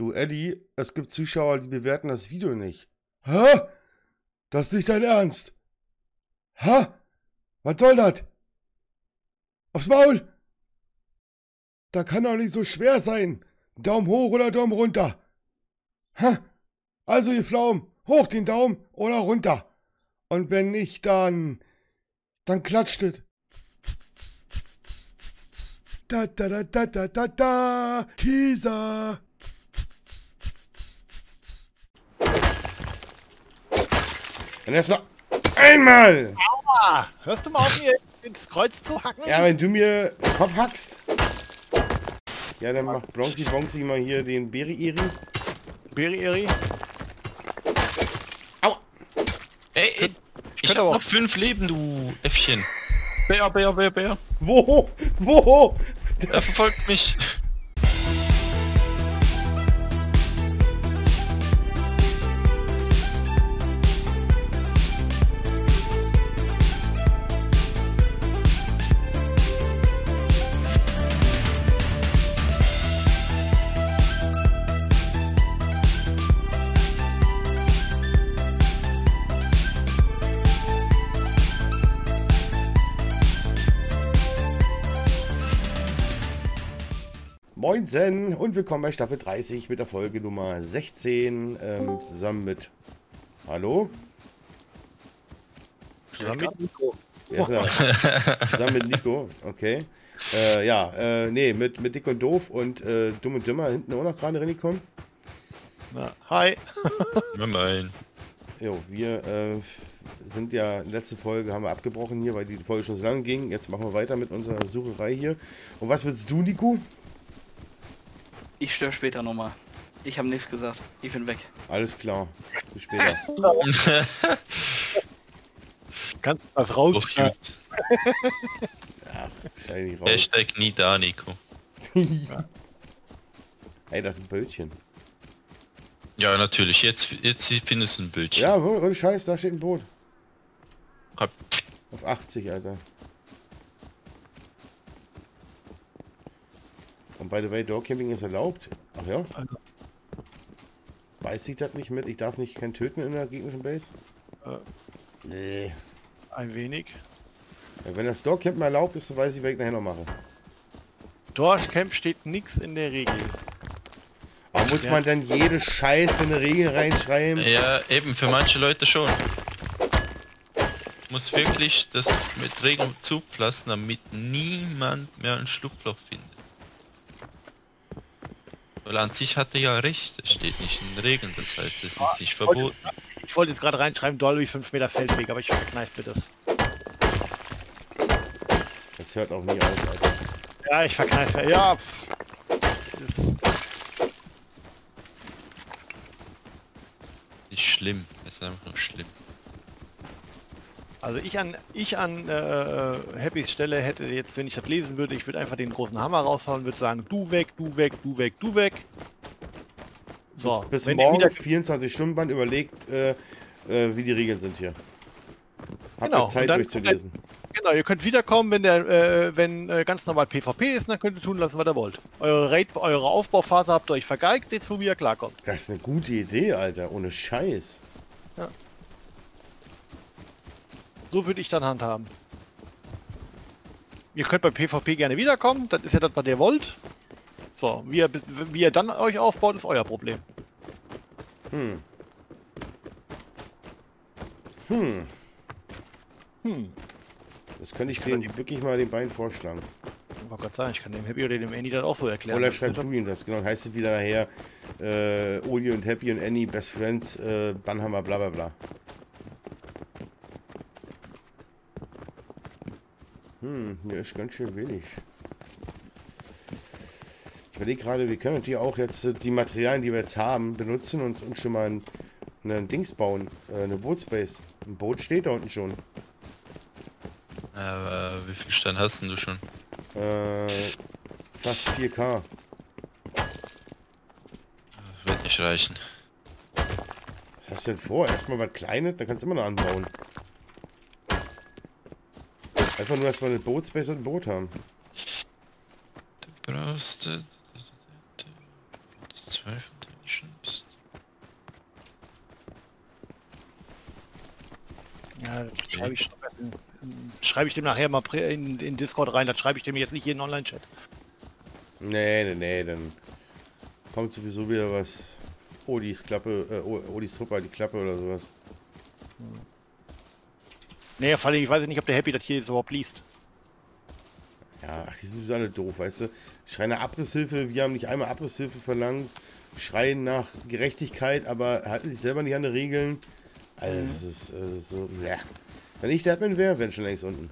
Du, Eddie, es gibt Zuschauer, die bewerten das Video nicht. Hä? Das ist nicht dein Ernst? Hä? Was soll das? Aufs Maul! Da kann doch nicht so schwer sein. Daumen hoch oder Daumen runter. Hä? Also ihr Pflaumen, hoch den Daumen oder runter. Und wenn nicht, dann klatscht es. Da da da da da da da. Teaser. Dann erst noch einmal. Aua. Hörst du mal auf, mir ins Kreuz zu hacken? Ja, wenn du mir den Kopf hackst. Ja, dann macht Bronxy mal hier den Beri-Eri. Beri-Eri. Aua. Ey, ich hab noch 5 Leben, du Äffchen. Bär. Wo? Er verfolgt mich. Moinsen und willkommen bei Staffel 30 mit der Folge Nummer 16 zusammen mit... Hallo? Zusammen mit Nico. Ja, zusammen mit Nico, okay. Mit Dick und Doof und Dumm und Dümmer hinten auch noch gerade reingekommen. Na, hi. Moin. Jo, wir sind ja, letzte Folge haben wir abgebrochen hier, weil die Folge schon so lang ging. Jetzt machen wir weiter mit unserer Sucherei hier. Und was willst du, Nico? Ich störe später nochmal. Ich habe nichts gesagt. Ich bin weg. Alles klar. Bis später. Kannst du was raus? Ach, scheiße, raus. Hashtag nie da, Nico. Ey, das ist ein Bötchen. Ja, natürlich. Jetzt findest du ein Bötchen. Ja, ohne Scheiß, da steht ein Boot. Auf 80, Alter. Und by the way, Doorcamping ist erlaubt. Ach ja? Weiß ich das nicht mit? Ich darf nicht kein Töten in der gegnerischen Base? Nee. Ein wenig. Ja, wenn das Doorcampen erlaubt ist, dann weiß ich, was ich nachher noch mache. Doorcamp steht nichts in der Regel. Aber muss man dann jede Scheiße in die Regel reinschreiben? Ja, eben, für manche Leute schon. Muss wirklich das mit Regeln zupflassen, damit niemand mehr ein Schlupfloch findet. Weil an sich hatte ja recht, es steht nicht in den Regeln, das heißt, es ist nicht verboten. Ich wollte jetzt gerade reinschreiben, Dolby 5 Meter Feldweg, aber ich verkneife mir das. Das hört auch nie auf, Alter. Ja, ich verkneife mir, ja. Nicht schlimm, es ist einfach nur schlimm. Also ich an Happys Stelle hätte jetzt, wenn ich das lesen würde, ich würde einfach den großen Hammer raushauen und würde sagen, du weg, du weg, du weg, du weg. So, bis morgen 24-Stunden-Band überlegt, wie die Regeln sind hier. Habt ihr Zeit durchzulesen. Genau, ihr könnt wiederkommen, wenn ganz normal PvP ist, dann könnt ihr tun lassen, was ihr wollt. Eure Aufbauphase habt ihr euch vergeigt, seht zu, wie ihr klarkommt. Das ist eine gute Idee, Alter, ohne Scheiß. Ja. So würde ich dann handhaben. Ihr könnt bei PvP gerne wiederkommen, das ist ja das, was ihr wollt. So, wie ihr dann euch aufbaut, ist euer Problem. Das könnte ich dem wirklich mal den beiden vorschlagen. Oh Gott sei Dank, ich kann dem Happy oder dem Annie das auch so erklären. Oder schreibt du ihm das, genau. Heißt es wieder nachher, Oli und Happy und Annie, Best Friends, Bannhammer, bla bla bla. Hier ist ganz schön wenig. Ich überlege gerade, wir können natürlich auch jetzt die Materialien, die wir jetzt haben, benutzen und uns schon mal einen Dings bauen. Eine Bootsbase. Ein Boot steht da unten schon. Aber wie viel Stein hast denn du schon? Fast 4K. Das wird nicht reichen. Was hast du denn vor? Erstmal was Kleines, dann kannst du immer noch anbauen. Einfach nur erstmal eine Bootsbase und ein Boot haben. Du brauchst... 2 von Ja, schreibe ich dem nachher mal in Discord rein, das schreibe ich dem jetzt nicht hier in Online-Chat. Nee, dann kommt sowieso wieder was. Odis Truppe halt die Klappe oder sowas. Naja, vor allem, ich weiß nicht, ob der Happy das hier jetzt überhaupt liest. Ja, ach, die sind sowieso alle doof, weißt du. Schreien nach Abrisshilfe, wir haben nicht einmal Abrisshilfe verlangt. Schreien nach Gerechtigkeit, aber halten sich selber nicht an die Regeln. Also, das ist so, ja. Wenn ich der Admin wäre, wären schon längst unten.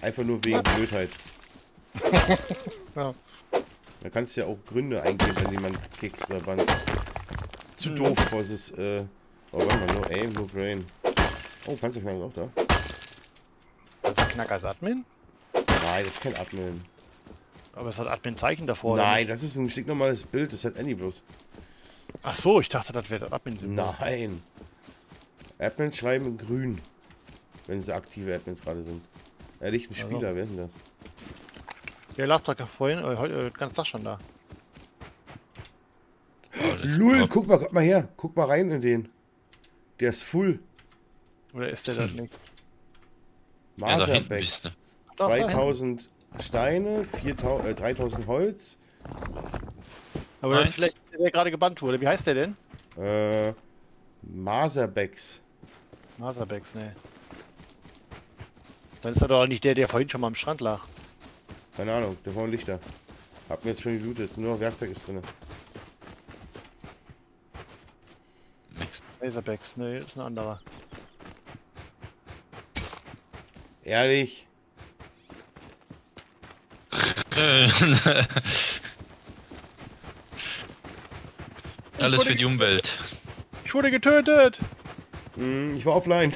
Einfach nur wegen Blödheit. Ja. Da kannst du ja auch Gründe eingeben, wenn jemand kickst oder bannt. Zu doof, was es oh, warte mal, no aim, no brain. Oh, Panzerknacker ist auch da. Panzerknacker ist Admin? Nein, das ist kein Admin. Aber es hat Admin-Zeichen davor. Nein, das ist ein stinknormales Bild, das hat Annie bloß. Ach so, ich dachte, das wäre das Admin-Symbol. Nein. Admins schreiben in grün. Wenn sie aktive Admins gerade sind. Ehrlich, ein Spieler, also. Wer ist denn das? Der lag da vorhin, heute ganz Tag schon da. Oh, Lul, guck mal her, guck mal rein in den. Der ist full. Oder ist der das nicht? Maserbex. 2000 Steine, 3000 Holz. Aber das ist vielleicht der, der gerade gebannt wurde. Wie heißt der denn? Maserbex. Maserbex, ne. Dann ist er doch auch nicht der, der vorhin schon mal am Strand lag. Keine Ahnung, der war ein Lichter. Hab mir jetzt schon gelootet, nur noch Werkzeug ist drin. Maserbex, ne, ist ein anderer. Ehrlich? Alles für die Umwelt. Ich wurde getötet! Ich war offline.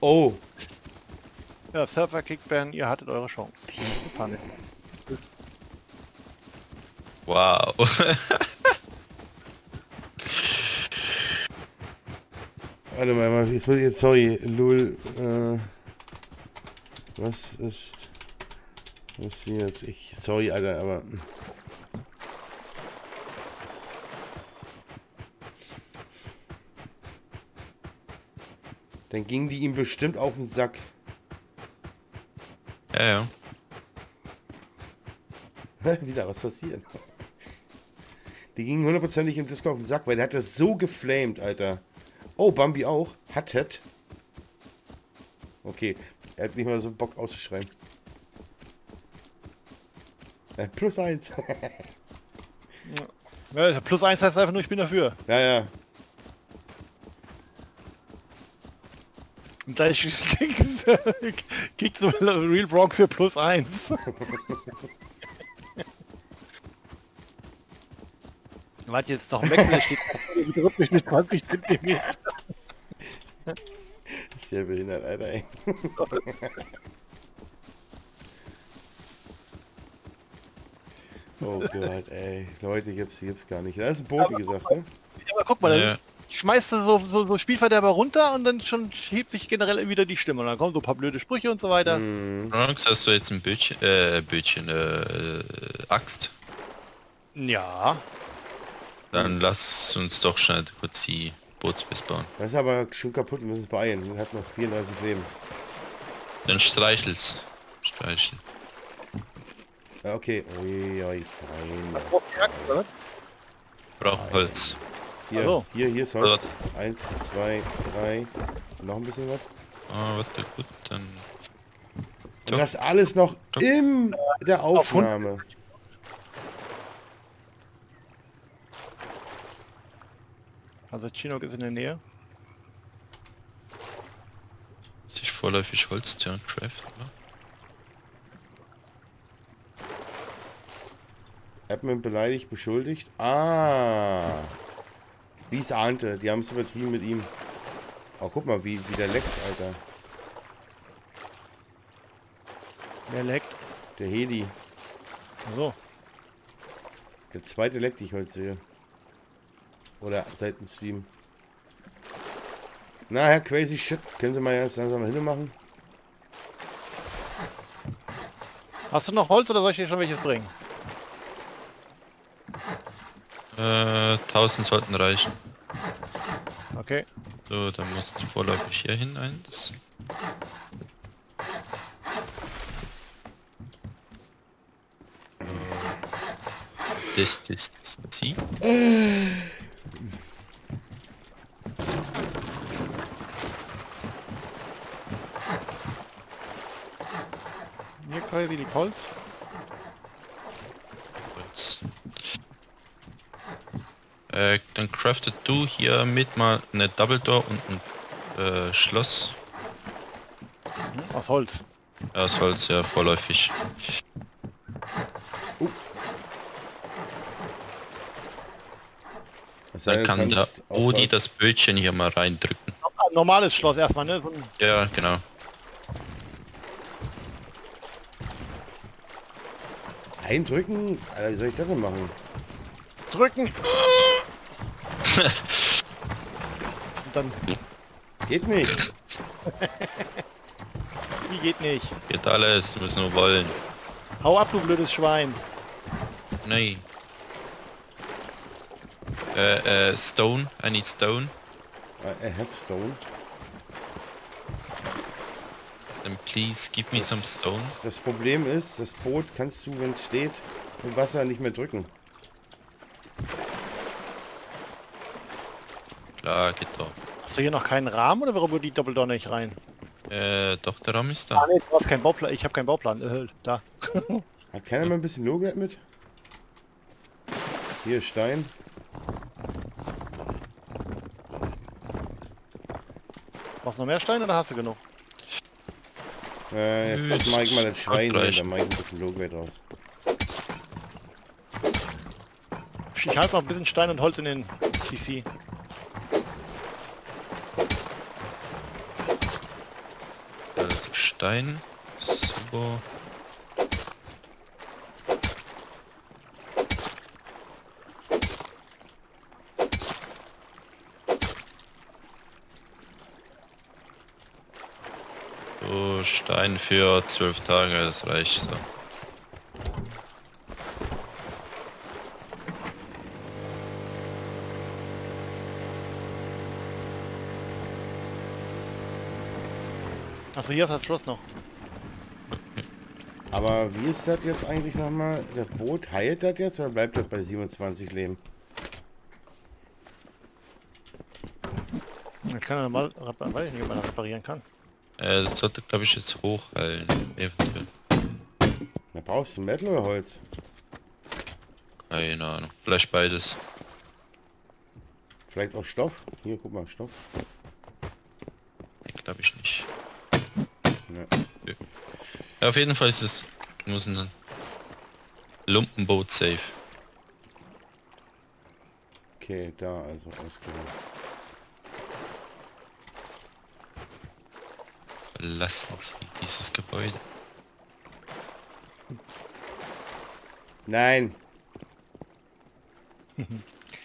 Oh. Ja, Surfer Kickband, ihr hattet eure Chance. Panik. Wow. Warte mal, jetzt muss ich jetzt, sorry, Lul, was ist... Was ist jetzt? Ich, sorry, Alter, aber... Dann gingen die ihm bestimmt auf den Sack. Ja. Wieder was passiert. Die gingen hundertprozentig im Disco auf den Sack, weil der hat das so geflamed, Alter. Oh, Bambi auch. Hattet. Okay, er hat nicht mal so Bock auszuschreiben. +1. Ja, +1 heißt einfach nur, ich bin dafür. Ja. Und gleich kriegst du Real Bronx für +1. Warte, jetzt ist doch ein Wechsel, der steht rhythmisch mit 20 cm. Ist ja behindert, Alter, ey. Oh Gott, ey. Leute, gibt's gar nicht. Da ist ein Boot, wie gesagt, ne? Aber guck mal, dann schmeißt du so Spielverderber runter und dann schon hebt sich generell wieder die Stimme. Und dann kommen so ein paar blöde Sprüche und so weiter. Bronx, hast du jetzt ein Axt? Ja. Dann lass uns doch schnell kurz die Bootsbase bauen. Das ist aber schon kaputt, wir müssen es beeilen. Man hat noch 34 Leben. Dann streichel's. Streicheln. Ja, okay. Uiuiui. Braucht Holz. Hier, Holz. 1, 2, 3. Noch ein bisschen was. Ah, warte, gut, dann... Und das alles noch in der Aufnahme. Also Chinook ist in der Nähe. Sich vorläufig Holz, Turn, Craft, oder? Admin beleidigt, beschuldigt. Ah! Wie es ahnte, die haben es übertrieben mit ihm. Oh, guck mal, wie der leckt, Alter. Wer leckt? Der Hedi. Ach so. Der zweite leck, die ich heute sehe. Oder seit dem Stream. Na, Herr Crazy Shit. Können Sie mal erst langsam mal hin machen? Hast du noch Holz oder soll ich dir schon welches bringen? 1000 sollten reichen. Okay. So, dann musst du vorläufig hier hin, eins. Das, hier quasi die Holz. Dann craftet du hier mit mal eine Double Door und ein Schloss. Aus Holz. Ja, aus Holz, ja, vorläufig. Dann kann der Odi das Bötchen hier mal reindrücken. Ein normales Schloss erstmal, ne? So ja, genau. Eindrücken? Alter, wie soll ich das denn machen? Drücken! Dann geht nicht. Wie geht nicht? Geht alles, du musst nur wollen. Hau ab, du blödes Schwein. Nein. Stone. I need stone. I have stone. Then please give me some stone. Das Problem ist, das Boot kannst du, wenn es steht, im Wasser nicht mehr drücken. Klar, geht doch. Hast du hier noch keinen Rahmen oder warum wird die Doppeldoor nicht rein? Doch, der Rahmen ist da. Ah, nee, du hast keinen Bauplan. Ich habe keinen Bauplan. Da. Hat keiner mal ein bisschen No-Grab mit? Hier, Stein. Brauchst du noch mehr Steine oder hast du genug? Jetzt mach ich mal das Schwein rein, dann mach ich ein bisschen Low-Grade raus. Ich halte noch ein bisschen Stein und Holz in den CC. Stein. Super. Stein für 12 Tage, das reicht so. Achso, hier ist das Schloss noch. Aber wie ist das jetzt eigentlich nochmal? Das Boot heilt das jetzt oder bleibt das bei 27 Leben? Ich kann ja mal, weiß ich nicht, ob man das reparieren kann. Das sollte, glaube ich, jetzt hochheilen, eventuell. Da brauchst du Metal oder Holz? Keine Ahnung, vielleicht beides. Vielleicht auch Stoff? Hier, guck mal, Stoff. Nee, glaube ich nicht. Nee. Okay. Ja, auf jeden Fall ist es... muss ein Lumpenboot safe. Okay, da also, alles klar. Lassen Sie dieses Gebäude. Nein.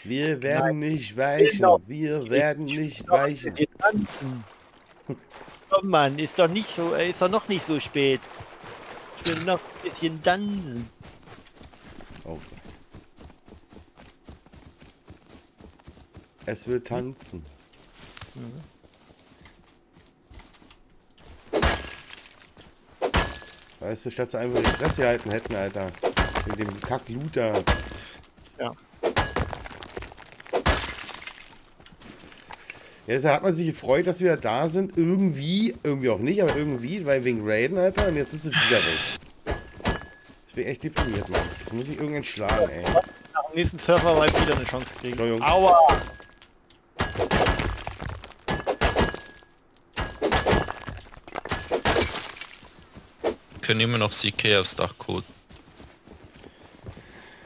Wir werden nicht weichen. Genau. Wir werden nicht weichen. Oh Mann, ist doch nicht so, ist doch noch nicht so spät. Ich will noch ein bisschen tanzen. Okay. Es will tanzen. Mhm. Weißt du, statt sie einfach die Fresse halten hätten, Alter. Mit dem Kack-Looter. Ja. Jetzt hat man sich gefreut, dass wir da sind. Irgendwie auch nicht, aber irgendwie, weil wegen Raiden, Alter. Und jetzt sind sie wieder weg. Ich bin echt deprimiert, Mann. Das muss ich irgendwann schlagen, ey. Am nächsten Surfer war ich wieder eine Chance kriegen. Aua! Können immer noch CK aufs Dach coden.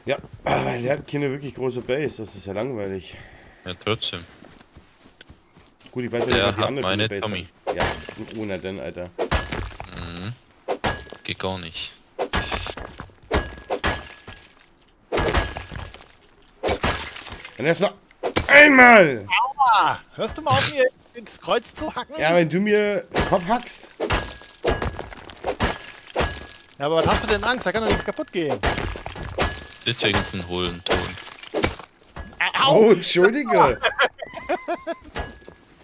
Ja, aber der hat keine wirklich große Base, das ist ja langweilig. Ja, trotzdem. Gut, ich weiß ja nicht, die andere meine Base Tommy. Hat. Ja, ohne denn, Alter. Mhm. Geht gar nicht. Wenn das noch einmal! Aua! Hörst du mal auf, mir ins Kreuz zu hacken? Ja, wenn du mir den Kopf hackst. Ja, aber was hast du denn Angst? Da kann doch nichts kaputt gehen. Deswegen ist ein hohlen Ton. Oh, entschuldige.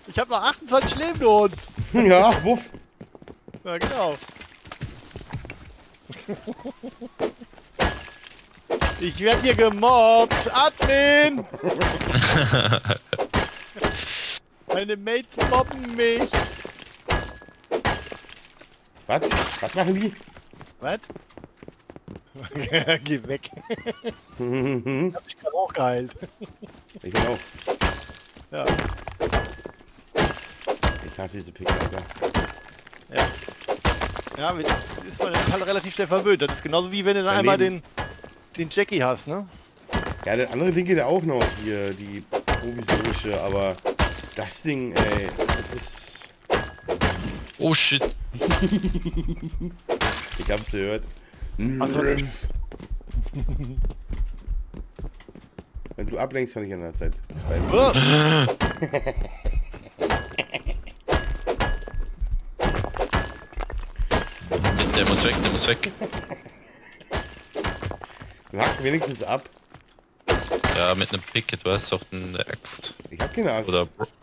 Ich Ich hab noch 28 Leben, du Hund. Ja, wuff. Ja, genau. Ich werd hier gemobbt. Admin! Meine Mates mobben mich. Was? Was machen die? Was? Geh weg. Hab ich gerade auch geheilt. Ich auch. Ja. Ich hasse diese Pickel, Alter. Ja. Ja, ist man halt relativ schnell verwöhnt. Das ist genauso wie wenn du dann einmal den Jackie hast, ne? Ja, der andere Ding geht ja auch noch hier, die provisorische, aber das Ding, ey, das ist... Oh shit. Ich hab's gehört. Also, wenn du ablenkst, kann ich an der Zeit. Oh. Der muss weg, der muss weg. Du hackst wenigstens ab. Ja, mit einem Picket, weißt du, auch eine Axt. Ich hab keine Axt.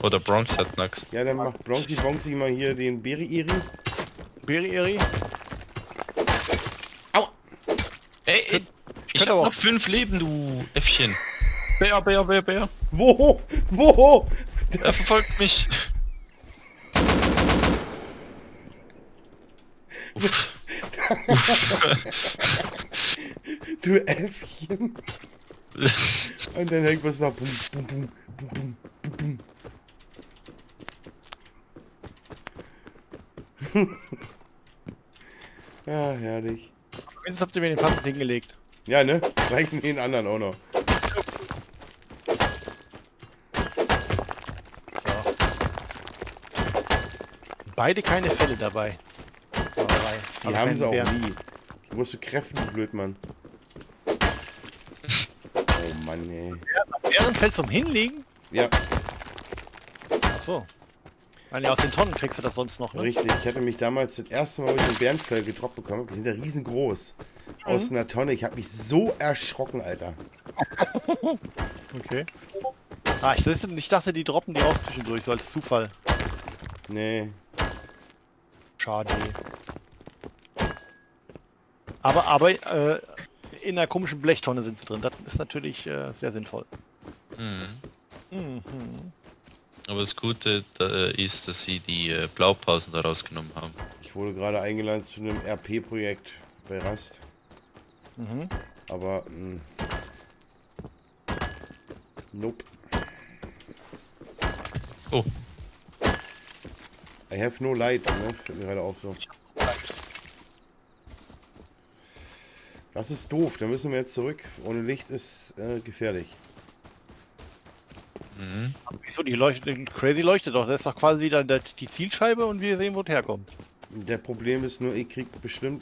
Oder Bronx hat eine Axt. Ja, dann macht Bronxy mal hier den Beri-Eri. Beri-Eri? Ey, ich hab noch 5 Leben, du Äffchen. Bär, Bär, Bär, Bär. Wo? Wo? Er verfolgt mich. Uff. Uff. Du Äffchen. Und dann hängt was nach. Bum, bum, bum, bum, bum, bum, bum. Ja, herrlich. Jetzt habt ihr mir den passend hingelegt. Ja, ne? Reichen den anderen auch noch. So. Beide keine Fälle dabei. Die also haben sie auch nie. Du musst du kräften, du Blödmann. Oh Mann, ey. Bärenfell zum Hinlegen? Ja. Ach so. Weil aus den Tonnen kriegst du das sonst noch, ne? Richtig, ich hatte mich damals das erste Mal mit dem Bärenfell getroppt bekommen. Die sind ja riesengroß. Mhm. Aus einer Tonne. Ich habe mich so erschrocken, Alter. Okay. Ah, ich dachte, die droppen die auch zwischendurch, so als Zufall. Nee. Schade. Aber in einer komischen Blechtonne sind sie drin. Das ist natürlich sehr sinnvoll. Mhm. Mhm. Aber das Gute ist, dass sie die Blaupausen da rausgenommen haben. Ich wurde gerade eingeladen zu einem RP-Projekt bei Rast. Mhm. Aber... nope. Oh. I have no light, ne? Fällt mir gerade auf so. Das ist doof, da müssen wir jetzt zurück. Ohne Licht ist gefährlich. Mhm. Wieso, die Crazy leuchtet doch. Das ist doch quasi dann die Zielscheibe und wir sehen, wo es herkommt. Der Problem ist nur, ich krieg bestimmt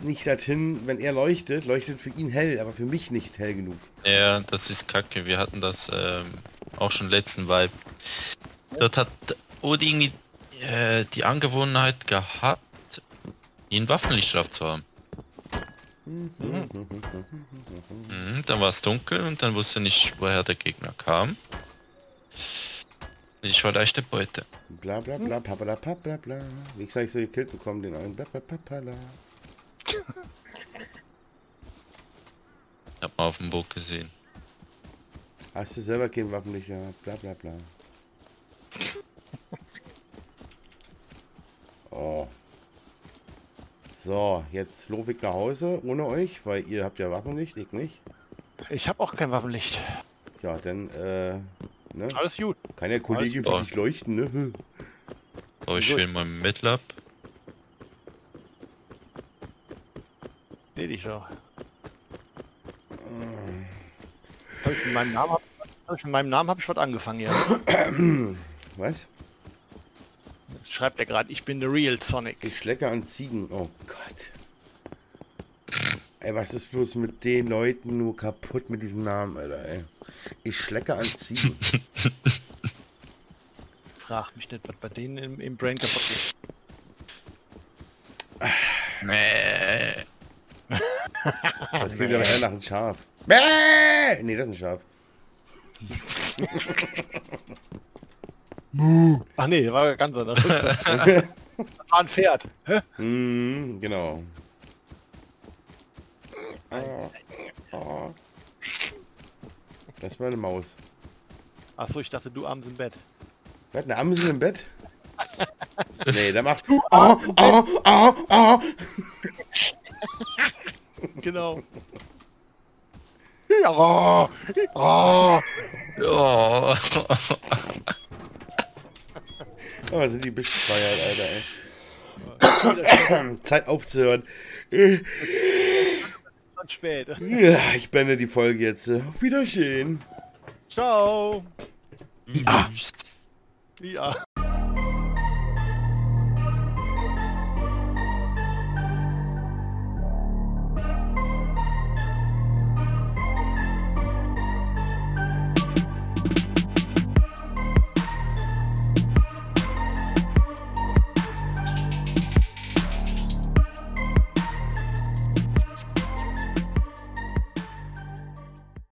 nicht dorthin, wenn er leuchtet für ihn hell, aber für mich nicht hell genug. Ja, das ist kacke. Wir hatten das auch schon letzten Vibe. Dort hat Odin die Angewohnheit gehabt, ihn Waffenlichtstrafe zu haben. Mhm, dann war es dunkel und dann wusste nicht, woher der Gegner kam. Ich war leichte Beute. Bla bla bla, papala, papala, bla. Wie gesagt, ich so gekillt bekommen, den einen. Bla bla papala. Ich hab mal auf dem Boot gesehen. Hast du selber kein Waffenlicht gehabt? Bla bla bla. Oh. So, jetzt lob ich nach Hause ohne euch, weil ihr habt ja Waffenlicht, ich nicht. Ich habe auch kein Waffenlicht. Ja, dann, ne? Alles gut. Kann der Kollege für dich leuchten, ne? Oh, ich will mal Midlab. Seh dich doch. Mit meinem Namen hab ich was angefangen, ja. Was? Schreibt er gerade, ich bin der Real Sonic. Ich schlecke an Ziegen, oh Gott. Ey, was ist bloß mit den Leuten nur kaputt mit diesem Namen, Alter, ey. Ich schlecke an Ziegen. Frag mich nicht, was bei denen im Brain kaputt ist. Das klingt aber eher nach einem Schaf. Nee, das ist ein Schaf. Ach nee, war ganz anders. Das war ein Pferd. Mm, genau. Das war eine Maus. Achso, ich dachte, du abends im Bett. Was, eine Amsel im Bett? Nee, da macht du. Oh, oh, oh, oh. Genau. Ja, oh, oh, oh. Oh, sind die bescheuert, Alter, ey. Zeit aufzuhören. Spät. Ja, ich beende die Folge jetzt. Auf Wiedersehen. Ciao. Ja.